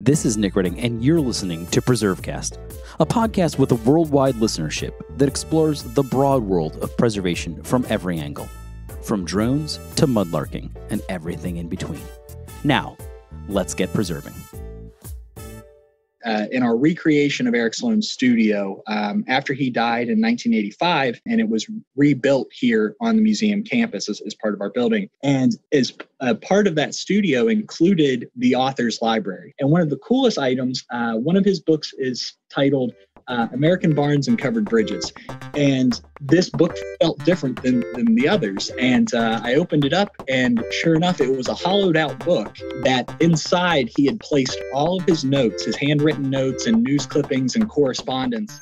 This is Nick Redding, and you're listening to PreserveCast, a podcast with a worldwide listenership that explores the broad world of preservation from every angle, from drones to mudlarking and everything in between. Now, let's get preserving. In our recreation of Eric Sloane's studio, after he died in 1985, and it was rebuilt here on the museum campus as part of our building. And as a part of that studio included the author's library. And one of the coolest items, one of his books is titled American Barns and Covered Bridges. And this book felt different than the others. And I opened it up, and sure enough, it was a hollowed out book that inside he had placed all of his notes, his handwritten notes and news clippings and correspondence.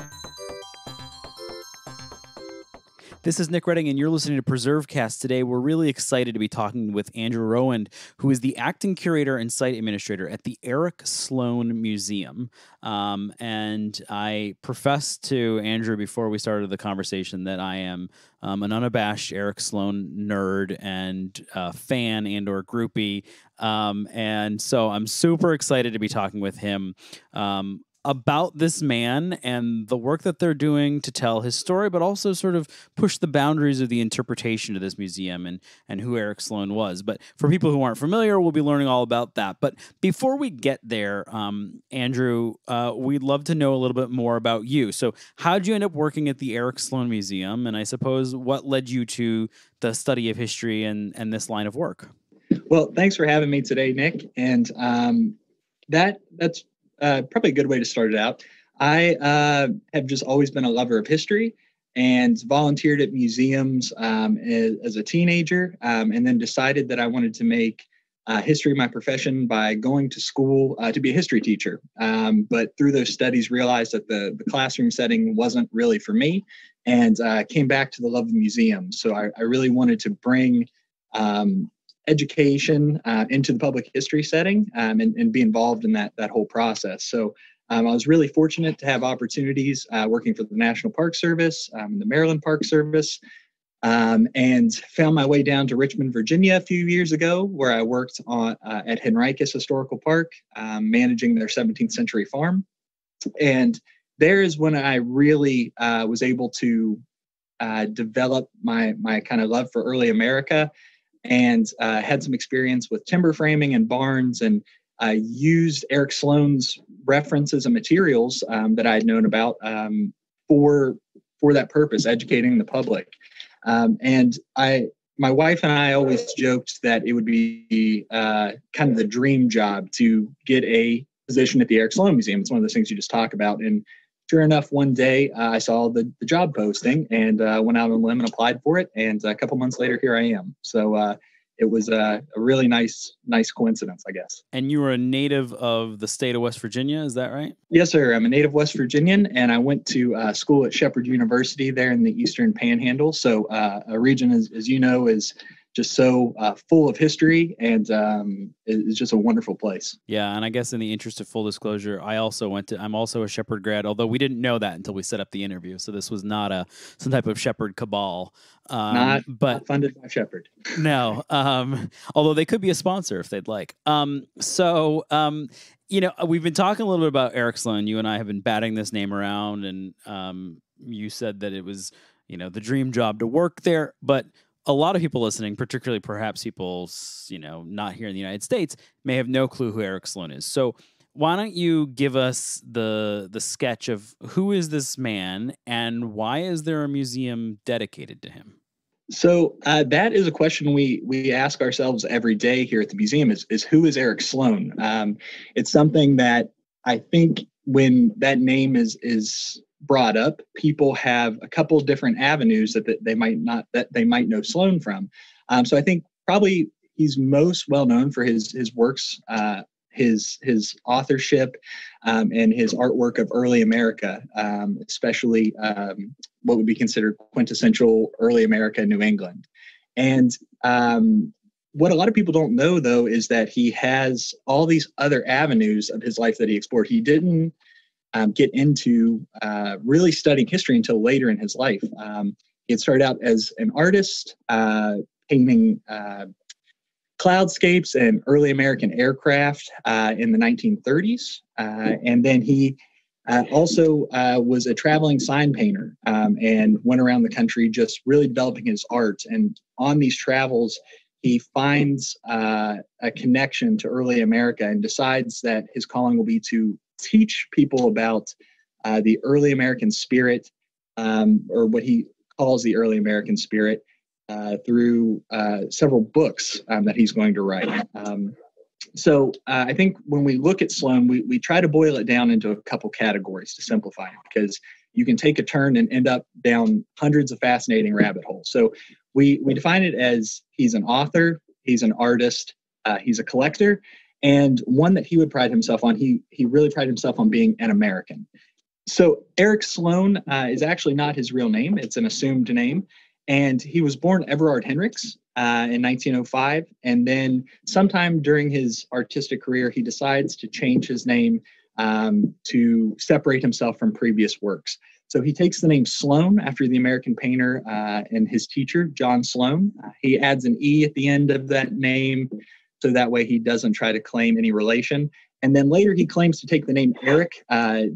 This is Nick Redding, and you're listening to PreserveCast. Today, we're really excited to be talking with Andrew Rowand, who is the acting curator and site administrator at the Eric Sloane Museum. And I professed to Andrew before we started the conversation that I am an unabashed Eric Sloane nerd and fan and or groupie. And so I'm super excited to be talking with him about this man and the work that they're doing to tell his story, but also sort of push the boundaries of the interpretation of this museum and who Eric Sloane was. But for people who aren't familiar, we'll be learning all about that. But before we get there, Andrew, we'd love to know a little bit more about you. So how did you end up working at the Eric Sloane Museum? And I suppose what led you to the study of history and this line of work? Well, thanks for having me today, Nick. And that's probably a good way to start it out. I have just always been a lover of history and volunteered at museums as a teenager, and then decided that I wanted to make history my profession by going to school to be a history teacher. But through those studies, realized that the classroom setting wasn't really for me, and came back to the love of museums. So I really wanted to bring education into the public history setting and be involved in that whole process. So I was really fortunate to have opportunities working for the National Park Service, the Maryland Park Service, and found my way down to Richmond, Virginia a few years ago, where I worked on, at Henricus Historical Park, managing their 17th century farm. And there is when I really was able to develop my kind of love for early America, and had some experience with timber framing and barns, and used Eric Sloane's references and materials that I had known about for that purpose, educating the public. And my wife and I always joked that it would be kind of the dream job to get a position at the Eric Sloane Museum. It's one of those things you just talk about. And sure enough, one day I saw the job posting and went out on a limb and applied for it. And a couple months later, here I am. So it was a really nice coincidence, I guess. And you were a native of the state of West Virginia, is that right? Yes, sir. I'm a native West Virginian, and I went to school at Shepherd University there in the Eastern Panhandle. So a region, as you know, is just so full of history, and it's just a wonderful place. Yeah, and I guess in the interest of full disclosure, I'm also a Shepherd grad, although we didn't know that until we set up the interview. So this was not some type of Shepherd cabal. Not funded by Shepherd. No, although they could be a sponsor if they'd like. You know, we've been talking a little bit about Eric Sloane. You and I have been batting this name around, and you said that it was, you know, the dream job to work there, but a lot of people listening, particularly perhaps people, you know, not here in the United States, may have no clue who Eric Sloane is. So why don't you give us the sketch of who is this man and why is there a museum dedicated to him? So that is a question we ask ourselves every day here at the museum is who is Eric Sloane? It's something that I think when that name is brought up, people have a couple different avenues that they might know Sloane from. So I think probably he's most well known for his works, his authorship, and his artwork of early America, especially what would be considered quintessential early America, New England. And what a lot of people don't know, though, is that he has all these other avenues of his life that he explored. He didn't get into really studying history until later in his life. He had started out as an artist, painting cloudscapes and early American aircraft in the 1930s. And then he also was a traveling sign painter and went around the country just really developing his art. And on these travels, he finds a connection to early America and decides that his calling will be to teach people about the early American spirit, or what he calls the early American spirit, through several books that he's going to write. So I think when we look at Sloane, we try to boil it down into a couple categories to simplify it, because you can take a turn and end up down hundreds of fascinating rabbit holes. So we define it as he's an author, he's an artist, he's a collector, and one that he would pride himself on. He really prided himself on being an American. So Eric Sloane is actually not his real name. It's an assumed name. And he was born Everard Henricks in 1905. And then sometime during his artistic career, he decides to change his name to separate himself from previous works. So he takes the name Sloane after the American painter and his teacher, John Sloane. He adds an E at the end of that name, so that way he doesn't try to claim any relation. And then later he claims to take the name Eric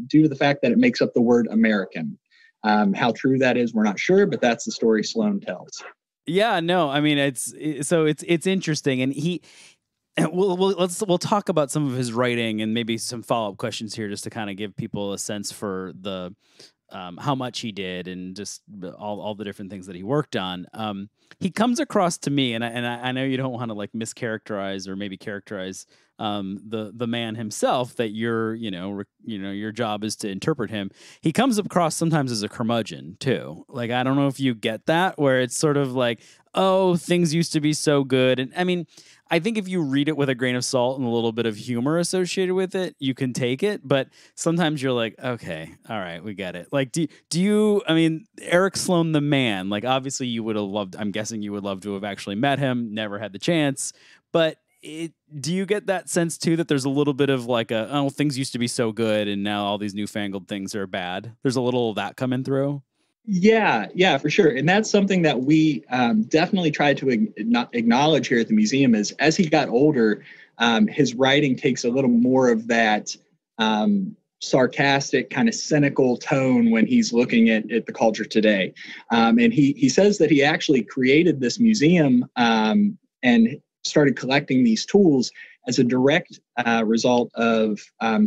due to the fact that it makes up the word American. How true that is, we're not sure, but that's the story Sloane tells. Yeah, no, I mean, it's interesting. And we'll talk about some of his writing and maybe some follow-up questions here just to kind of give people a sense for the how much he did and just all the different things that he worked on. He comes across to me, and I know you don't want to like mischaracterize or maybe characterize the man himself, that your job is to interpret him. He comes across sometimes as a curmudgeon too. Like, I don't know if you get that, where it's sort of like, oh, things used to be so good. And I mean, I think if you read it with a grain of salt and a little bit of humor associated with it, you can take it. But sometimes you're like, okay, all right, we get it. Like, do you, I mean, Eric Sloane, the man, like, obviously you would have loved, I'm guessing you would love to have actually met him, never had the chance. But do you get that sense too, that there's a little bit of like a, oh, things used to be so good and now all these newfangled things are bad? There's a little of that coming through. Yeah, for sure. And that's something that we definitely try to acknowledge here at the museum is as he got older, his writing takes a little more of that sarcastic, kind of cynical tone when he's looking at the culture today. And he says that he actually created this museum and started collecting these tools as a direct result of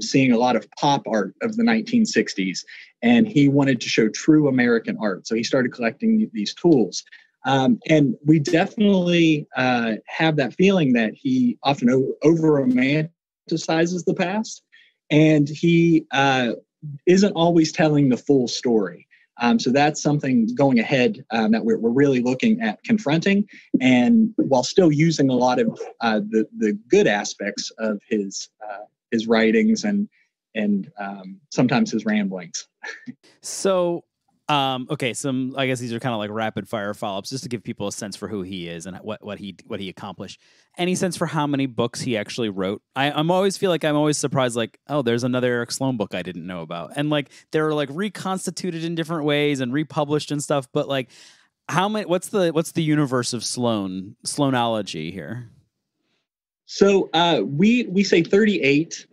seeing a lot of pop art of the 1960s. And he wanted to show true American art. So he started collecting these tools. And we definitely have that feeling that he often over-romanticizes the past. And he isn't always telling the full story. So that's something going ahead that we're really looking at confronting, and while still using a lot of the good aspects of his writings and sometimes his ramblings. So, okay, I guess these are kind of like rapid fire follow-ups just to give people a sense for who he is and what he accomplished. Any sense for how many books he actually wrote? I'm always surprised, like, oh, there's another Eric Sloane book I didn't know about. And like, they're like reconstituted in different ways and republished and stuff. But like, how many, what's the universe of Sloanology here? So we say 38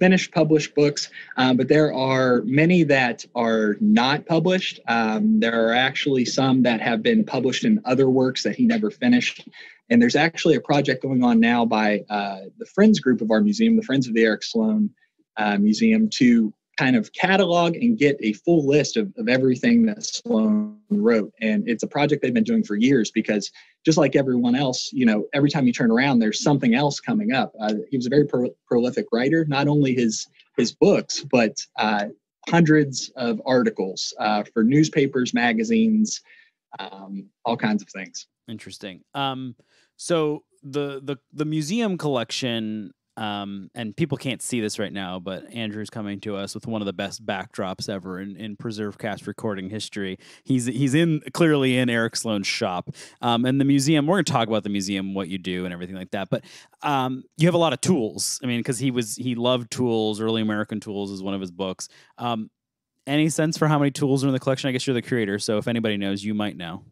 finished published books, but there are many that are not published. There are actually some that have been published in other works that he never finished. And there's actually a project going on now by the Friends group of our museum, the Friends of the Eric Sloane Museum, to kind of catalog and get a full list of everything that Sloane wrote. And it's a project they've been doing for years because just like everyone else, you know, every time you turn around, there's something else coming up. He was a very prolific writer, not only his books, but hundreds of articles for newspapers, magazines, all kinds of things. Interesting. So the museum collection, and people can't see this right now, but Andrew's coming to us with one of the best backdrops ever in PreserveCast recording history. He's clearly in Eric Sloane's shop. And the museum, we're going to talk about the museum, what you do and everything like that. But you have a lot of tools. I mean, because he loved tools. Early American Tools is one of his books. Any sense for how many tools are in the collection? I guess you're the curator, so if anybody knows, you might know.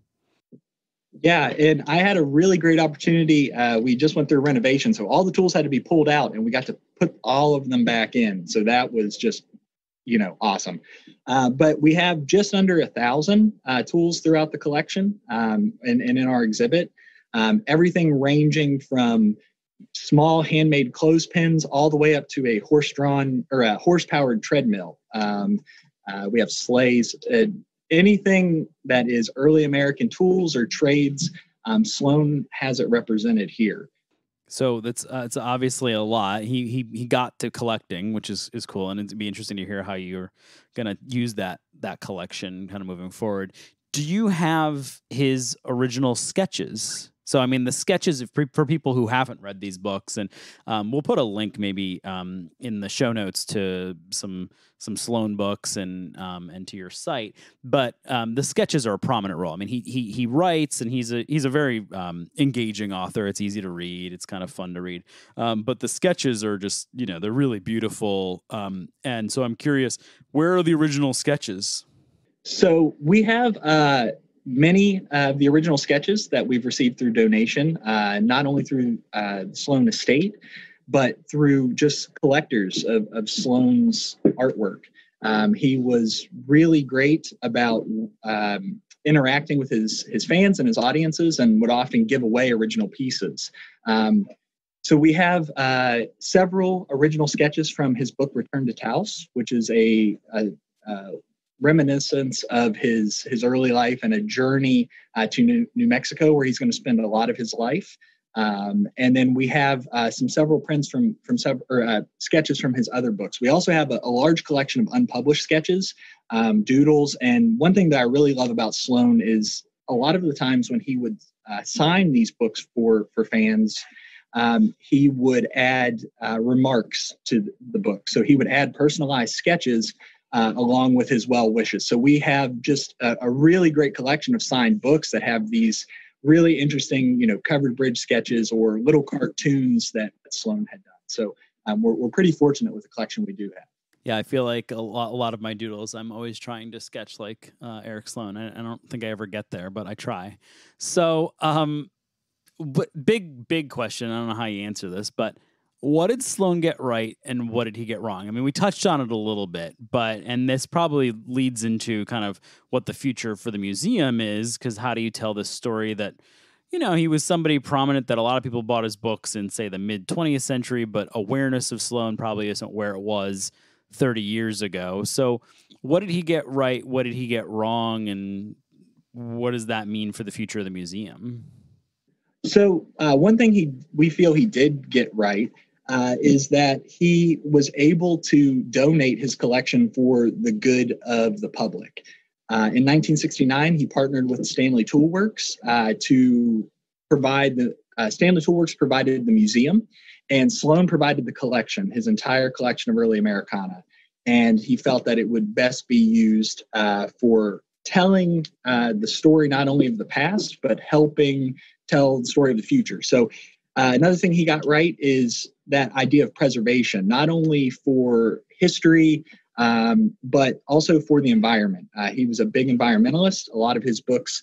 Yeah, and I had a really great opportunity. We just went through renovation, so all the tools had to be pulled out, and we got to put all of them back in. So that was just, you know, awesome. But we have just under 1,000 tools throughout the collection and in our exhibit. Everything ranging from small handmade clothespins all the way up to a horse-drawn or a horse-powered treadmill. We have sleighs, anything that is early American tools or trades, Sloane has it represented here. So that's it's obviously a lot. He got to collecting, which is cool, and it'd be interesting to hear how you're gonna use that collection kind of moving forward. Do you have his original sketches? So, I mean, the sketches, for people who haven't read these books, and we'll put a link maybe in the show notes to some Sloane books and to your site. But the sketches are a prominent role. I mean, he writes, and he's a very engaging author. It's easy to read. It's kind of fun to read. But the sketches are just, you know, they're really beautiful. And so I'm curious, where are the original sketches? So we have... many of the original sketches that we've received through donation, not only through Sloane Estate, but through just collectors of Sloane's artwork. He was really great about interacting with his fans and his audiences, and would often give away original pieces. So we have several original sketches from his book, Return to Taos, which is a reminiscence of his early life and a journey to New Mexico, where he's going to spend a lot of his life. And then we have several prints from sketches from his other books. We also have a large collection of unpublished sketches, doodles. And one thing that I really love about Sloane is a lot of the times when he would sign these books for fans, he would add remarks to the book. So he would add personalized sketches along with his well wishes. So we have just a really great collection of signed books that have these really interesting, you know, covered bridge sketches or little cartoons that Sloane had done. So we're pretty fortunate with the collection we do have. Yeah, I feel like a lot of my doodles, I'm always trying to sketch like Eric Sloane. I don't think I ever get there, but I try. So, but big question. I don't know how you answer this, but what did Sloane get right and what did he get wrong? I mean, we touched on it a little bit, and this probably leads into kind of what the future for the museum is, because how do you tell this story that, you know, he was somebody prominent that a lot of people bought his books in, say, the mid-20th century, but awareness of Sloane probably isn't where it was 30 years ago. So what did he get right? What did he get wrong? And what does that mean for the future of the museum? So one thing we feel he did get right is that he was able to donate his collection for the good of the public. In 1969, he partnered with Stanley Toolworks to provide Stanley Toolworks provided the museum, and Sloane provided the collection, his entire collection of early Americana. And he felt that it would best be used for telling the story not only of the past, but helping tell the story of the future. So another thing he got right is that idea of preservation, not only for history, but also for the environment. He was a big environmentalist. A lot of his books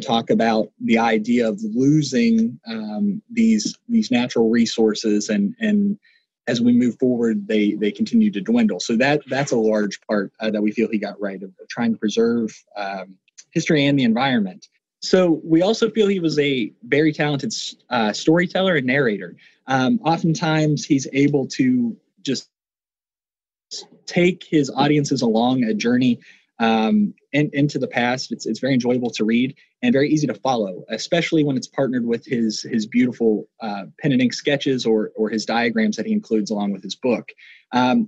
talk about the idea of losing these natural resources, and as we move forward, they continue to dwindle. So that's a large part that we feel he got right, of trying to preserve history and the environment. So we also feel he was a very talented storyteller and narrator. Oftentimes, he's able to just take his audiences along a journey into the past. It's very enjoyable to read and very easy to follow, especially when it's partnered with his beautiful pen and ink sketches or his diagrams that he includes along with his book.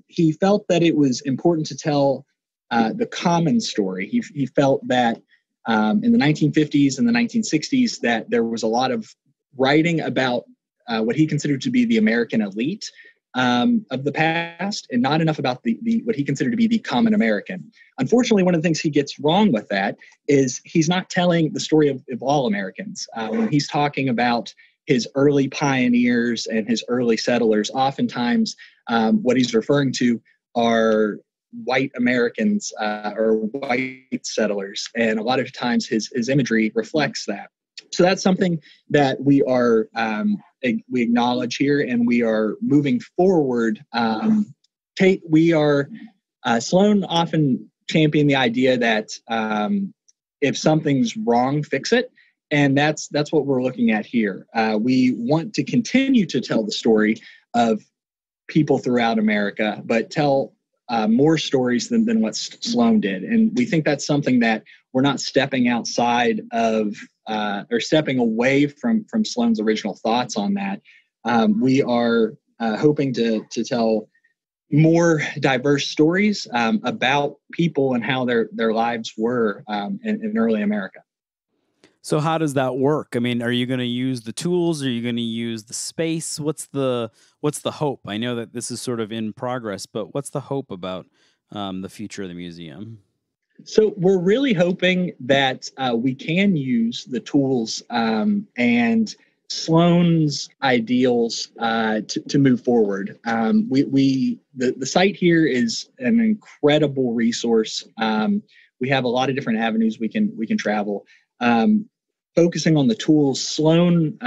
He felt that it was important to tell the common story. He felt that in the 1950s and the 1960s, that there was a lot of writing about what he considered to be the American elite of the past, and not enough about the what he considered to be the common American. Unfortunately, one of the things he gets wrong with that is he's not telling the story of all Americans. When he's talking about his early pioneers and his early settlers, oftentimes what he's referring to are white Americans or white settlers, and a lot of times his imagery reflects that. So that's something that we are we acknowledge here, and we are moving forward. Sloane often championed the idea that if something's wrong, fix it. And that's what we're looking at here. We want to continue to tell the story of people throughout America, but tell more stories than what Sloane did. And we think that's something that we're not stepping outside of or stepping away from Sloane's original thoughts on that. We are hoping to tell more diverse stories about people and how their lives were in early America. So how does that work? I mean, are you going to use the tools? Are you going to use the space? What's the hope? I know that this is sort of in progress, but what's the hope about the future of the museum? So we're really hoping that we can use the tools and Sloane's ideals to move forward. The site here is an incredible resource. We have a lot of different avenues we can travel. Focusing on the tools, Sloane,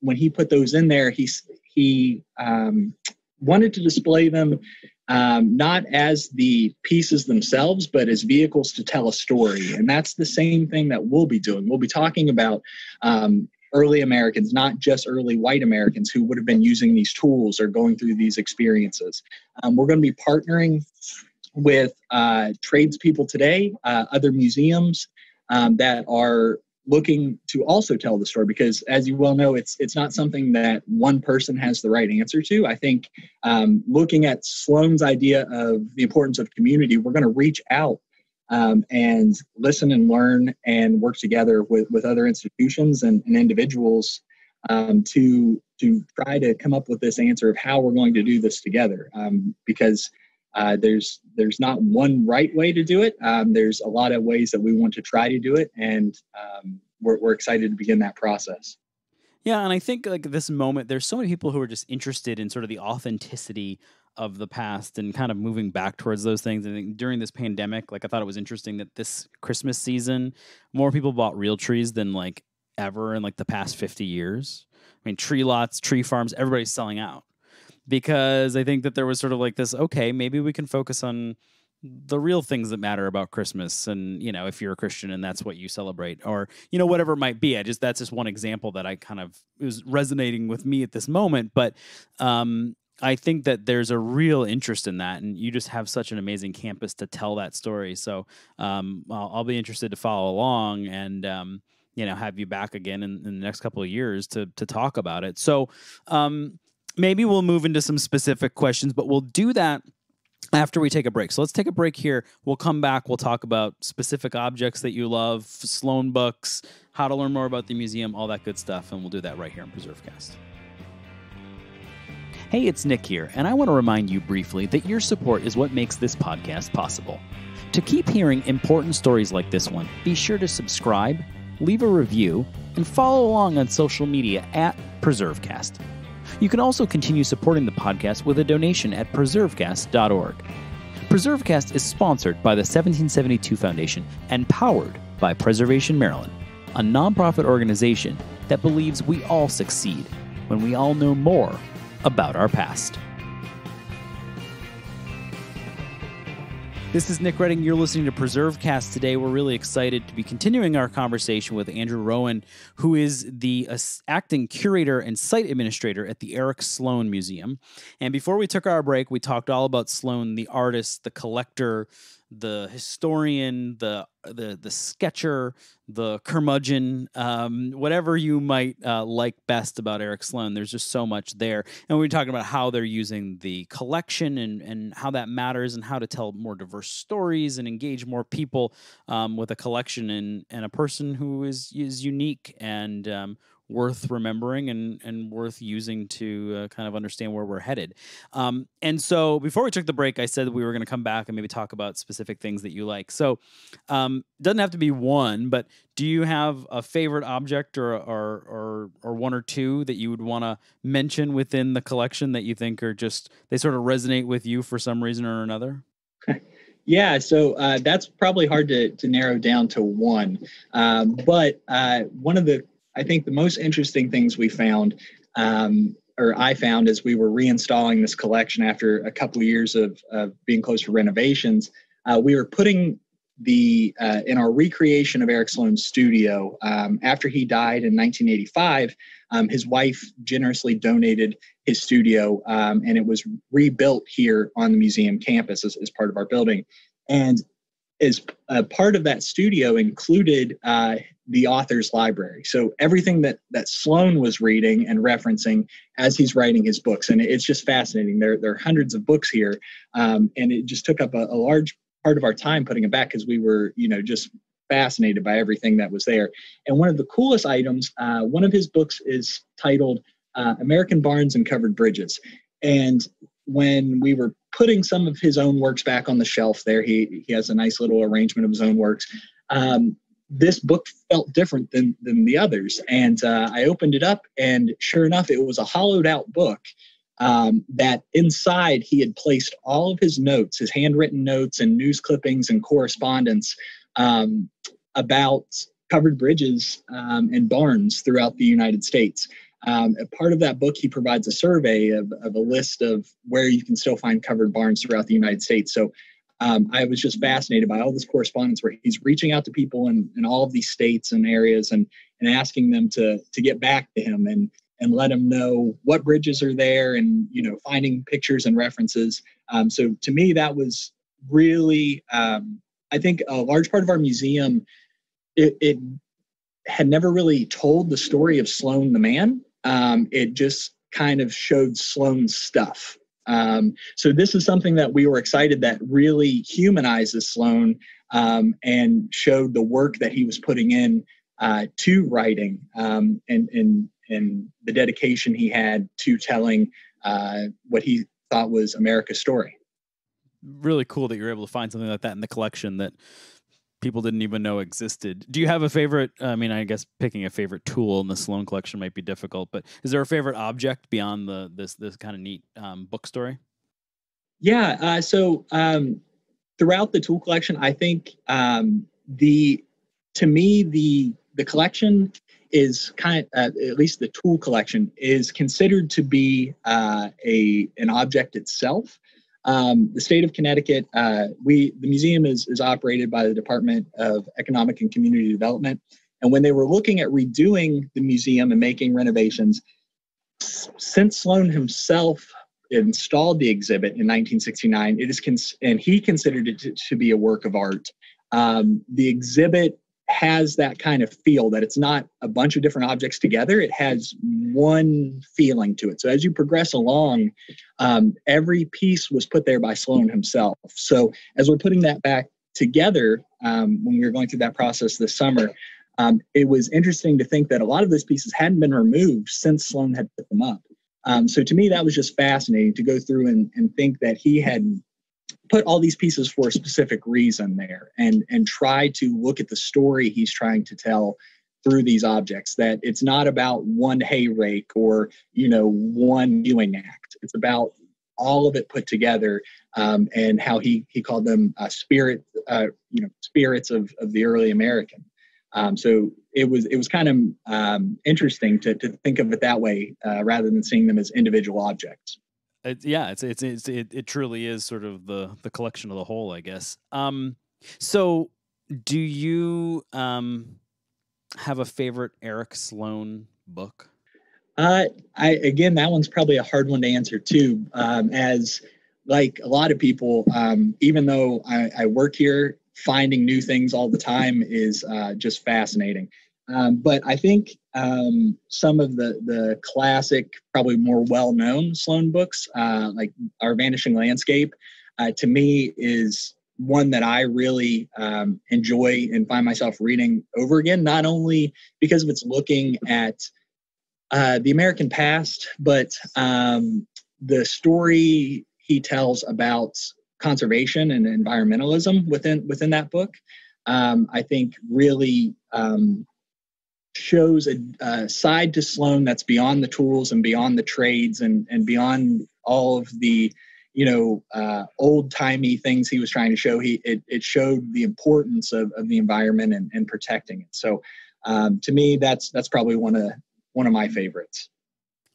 when he put those in there, he wanted to display them not as the pieces themselves, but as vehicles to tell a story. And that's the same thing that we'll be doing. We'll be talking about early Americans, not just early white Americans who would have been using these tools or going through these experiences. We're going to be partnering with tradespeople today, other museums, that are looking to also tell the story, because as you well know, it's not something that one person has the right answer to. I think looking at Sloane's idea of the importance of community, we're going to reach out and listen and learn and work together with other institutions and individuals to try to come up with this answer of how we're going to do this together, because there's not one right way to do it. There's a lot of ways that we want to try to do it, and we're excited to begin that process. Yeah, and I think like this moment, there's so many people who are just interested in sort of the authenticity of the past and kind of moving back towards those things. I think during this pandemic, like I thought it was interesting that this Christmas season, more people bought real trees than like ever in like the past 50 years. I mean, tree lots, tree farms, everybody's selling out. Because I think that there was sort of like this, okay, maybe we can focus on the real things that matter about Christmas. And, you know, if you're a Christian and that's what you celebrate, or, you know, whatever it might be. That's just one example that I kind of, it was resonating with me at this moment. But I think that there's a real interest in that. And you just have such an amazing campus to tell that story. So I'll be interested to follow along and, you know, have you back again in the next couple of years to talk about it. So, maybe we'll move into some specific questions, but we'll do that after we take a break. So let's take a break here. We'll come back. We'll talk about specific objects that you love, Sloane books, how to learn more about the museum, all that good stuff. And we'll do that right here on PreserveCast. Hey, it's Nick here, and I want to remind you briefly that your support is what makes this podcast possible. To keep hearing important stories like this one, be sure to subscribe, leave a review, and follow along on social media at PreserveCast. You can also continue supporting the podcast with a donation at preservecast.org. PreserveCast is sponsored by the 1772 Foundation and powered by Preservation Maryland, a nonprofit organization that believes we all succeed when we all know more about our past. This is Nick Redding. You're listening to PreserveCast today. We're really excited to be continuing our conversation with Andrew Rowand, who is the acting curator and site administrator at the Eric Sloane Museum. And before we took our break, we talked all about Sloane, the artist, the collector, the historian, the sketcher, the curmudgeon, whatever you might like best about Eric Sloane. There's just so much there. And we were talking about how they're using the collection and how that matters and how to tell more diverse stories and engage more people with a collection and a person who is unique and worth remembering and worth using to kind of understand where we're headed. And so before we took the break, I said that we were going to come back and maybe talk about specific things that you like. So doesn't have to be one, but do you have a favorite object or one or two that you would want to mention within the collection that you think are just, they sort of resonate with you for some reason or another? Yeah, so that's probably hard to narrow down to one. But one of the I think the most interesting things we found, or I found as we were reinstalling this collection after a couple of years of being close to renovations, we were putting the, in our recreation of Eric Sloane's studio, after he died in 1985, his wife generously donated his studio, and it was rebuilt here on the museum campus as part of our building. And as a part of that studio included the author's library. So everything that Sloane was reading and referencing as he's writing his books. And it's just fascinating. There are hundreds of books here. And it just took up a large part of our time putting it back because we were, just fascinated by everything that was there. And one of the coolest items, one of his books is titled American Barns and Covered Bridges. And when we were putting some of his own works back on the shelf there, he has a nice little arrangement of his own works. This book felt different than the others. And I opened it up, and sure enough, it was a hollowed out book that inside he had placed all of his notes, his handwritten notes and news clippings and correspondence about covered bridges and barns throughout the United States. A part of that book, he provides a survey of a list of where you can still find covered barns throughout the United States. So I was just fascinated by all this correspondence where he's reaching out to people in all of these states and areas and asking them to get back to him and let him know what bridges are there and, finding pictures and references. So to me, that was really, I think a large part of our museum, it had never really told the story of Sloane the man. It just kind of showed Sloane's stuff. So this is something that we were excited that really humanizes Sloane and showed the work that he was putting in to writing and the dedication he had to telling what he thought was America's story. Really cool that you were able to find something like that in the collection that people didn't even know existed. Do you have a favorite? I mean, I guess picking a favorite tool in the Sloane collection might be difficult, but is there a favorite object beyond this kind of neat book story? Yeah. So throughout the tool collection, I think to me the collection is kind of, at least the tool collection is considered to be an object itself. The state of Connecticut, the museum is operated by the Department of Economic and Community Development. And when they were looking at redoing the museum and making renovations, since Sloane himself installed the exhibit in 1969, he considered it to be a work of art. The exhibit has that kind of feel that it's not a bunch of different objects together. It has one feeling to it. So as you progress along, every piece was put there by Sloane himself. So as we're putting that back together, when we were going through that process this summer, it was interesting to think that a lot of those pieces hadn't been removed since Sloane had put them up. So to me, that was just fascinating to go through and think that he had put all these pieces for a specific reason there and try to look at the story he's trying to tell through these objects, that it's not about one hay rake or, one viewing act. It's about all of it put together and how he called them spirits of the early American. So it was kind of interesting to think of it that way rather than seeing them as individual objects. It truly is sort of the collection of the whole, I guess. So do you have a favorite Eric Sloane book? Again, that one's probably a hard one to answer too. As like a lot of people, even though I work here, finding new things all the time is just fascinating. But I think some of the classic, probably more well-known Sloane books, like Our Vanishing Landscape, to me is one that I really enjoy and find myself reading over again, not only because of its looking at the American past, but the story he tells about conservation and environmentalism within that book, I think really shows a side to Sloane that's beyond the tools and beyond the trades and beyond all of the, old-timey things he was trying to show. It showed the importance of the environment and protecting it. So To me, that's probably one of my favorites.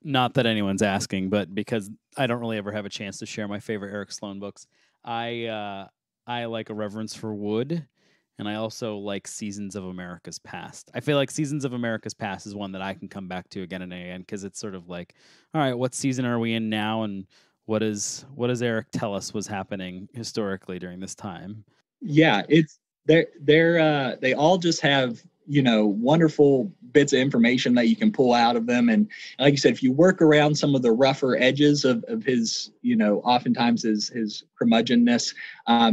Not that anyone's asking, but because I don't really ever have a chance to share my favorite Eric Sloane books. I like A Reverence for Wood, and I also like Seasons of America's Past. I feel like Seasons of America's Past is one that I can come back to again and again, because it's sort of like, all right, what season are we in now, and what does Eric tell us was happening historically during this time? Yeah, it's they all just have, you know, wonderful bits of information that you can pull out of them. And like you said, if you work around some of the rougher edges of his, you know, oftentimes his curmudgeonness,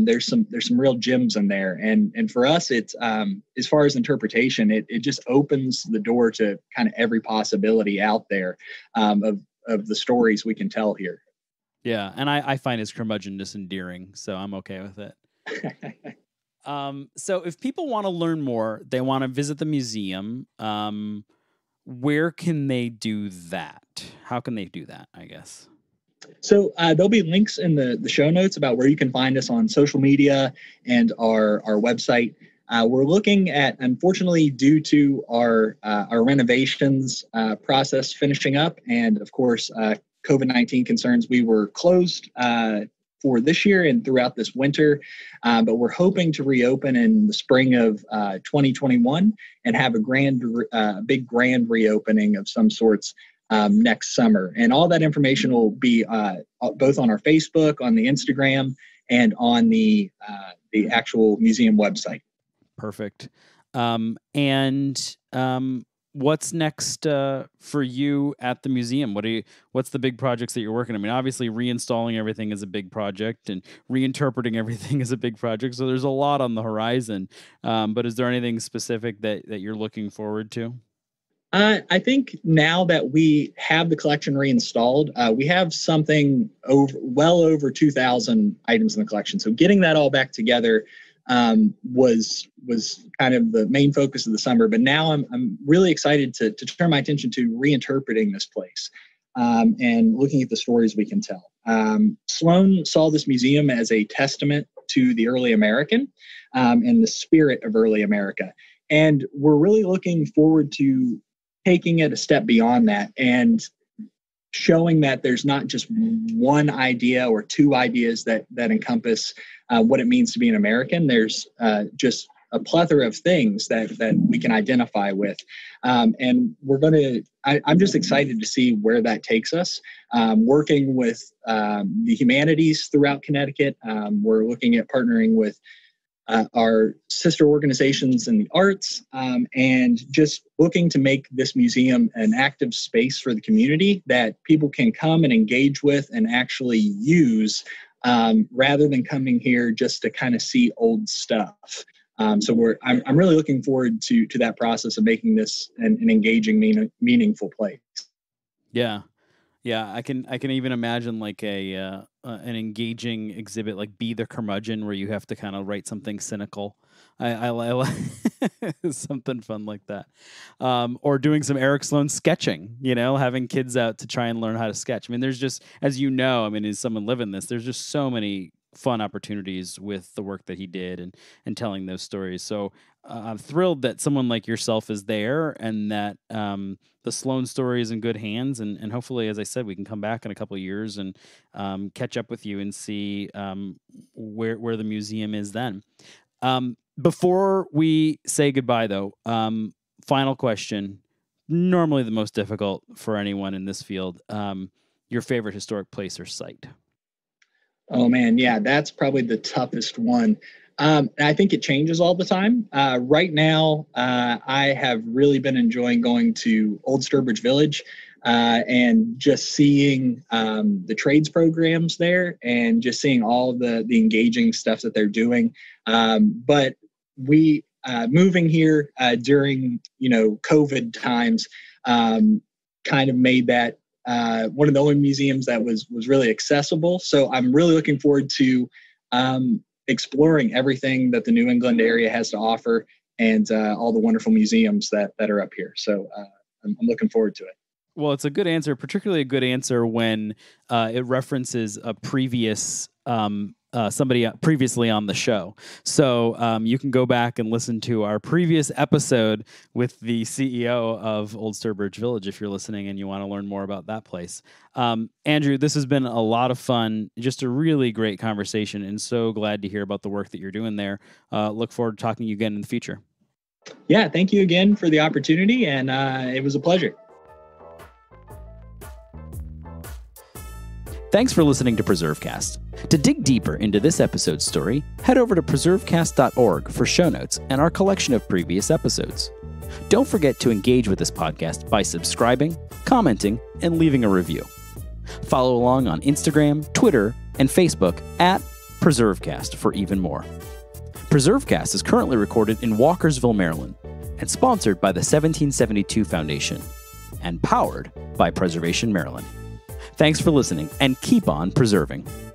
there's some real gems in there. And for us, it's, as far as interpretation, it just opens the door to kind of every possibility out there, of the stories we can tell here. Yeah. And I find his curmudgeonness endearing, so I'm okay with it. So if people want to learn more, they want to visit the museum, where can they do that? How can they do that, I guess? So there'll be links in the show notes about where you can find us on social media and our website. We're looking at, unfortunately, due to our renovations process finishing up, and of course, COVID-19 concerns, we were closed for this year and throughout this winter, but we're hoping to reopen in the spring of 2021 and have a big grand reopening of some sorts next summer. And all that information will be both on our Facebook, on the Instagram, and on the actual museum website. Perfect. What's next for you at the museum? What's the big projects that you're working on? I mean, obviously reinstalling everything is a big project, and reinterpreting everything is a big project. So there's a lot on the horizon. But is there anything specific that you're looking forward to? I think now that we have the collection reinstalled, we have something well over 2,000 items in the collection. So getting that all back together was kind of the main focus of the summer, but now I'm really excited to turn my attention to reinterpreting this place and looking at the stories we can tell. Sloane saw this museum as a testament to the early American and the spirit of early America. And we're really looking forward to taking it a step beyond that and showing that there's not just one idea or two ideas that encompass what it means to be an American. There's just a plethora of things that we can identify with. And we're I'm just excited to see where that takes us. Working with the humanities throughout Connecticut, we're looking at partnering with our sister organizations in the arts, and just looking to make this museum an active space for the community that people can come and engage with and actually use, rather than coming here just to kind of see old stuff. So I'm really looking forward to that process of making this an engaging, meaningful place. Yeah. Yeah, I can even imagine like an engaging exhibit, like Be the Curmudgeon, where you have to kind of write something cynical. I like something fun like that, or doing some Eric Sloane sketching. You know, having kids out to try and learn how to sketch. I mean, there's just, as you know, I mean, as someone living this, there's just so many fun opportunities with the work that he did and telling those stories. So I'm thrilled that someone like yourself is there, and that the Sloane story is in good hands. And hopefully, as I said, we can come back in a couple of years and catch up with you and see where the museum is then. Before we say goodbye, though, final question, normally the most difficult for anyone in this field, your favorite historic place or site? Oh man, yeah, that's probably the toughest one. And I think it changes all the time. Right now, I have really been enjoying going to Old Sturbridge Village and just seeing the trades programs there and just seeing all the engaging stuff that they're doing. But we moving here during, you know, COVID times kind of made that one of the only museums that was really accessible. So I'm really looking forward to exploring everything that the New England area has to offer, and all the wonderful museums that are up here. So I'm looking forward to it. Well, it's a good answer, particularly a good answer when it references a previous somebody previously on the show. So you can go back and listen to our previous episode with the CEO of Old Sturbridge Village if you're listening and you want to learn more about that place. Andrew, this has been a lot of fun, just a really great conversation, and so glad to hear about the work that you're doing there. Look forward to talking to you again in the future. Yeah, thank you again for the opportunity, and it was a pleasure. Thanks for listening to PreserveCast. To dig deeper into this episode's story, head over to preservecast.org for show notes and our collection of previous episodes. Don't forget to engage with this podcast by subscribing, commenting, and leaving a review. Follow along on Instagram, Twitter, and Facebook at PreserveCast for even more. PreserveCast is currently recorded in Walkersville, Maryland, and sponsored by the 1772 Foundation, and powered by Preservation Maryland. Thanks for listening, and keep on preserving.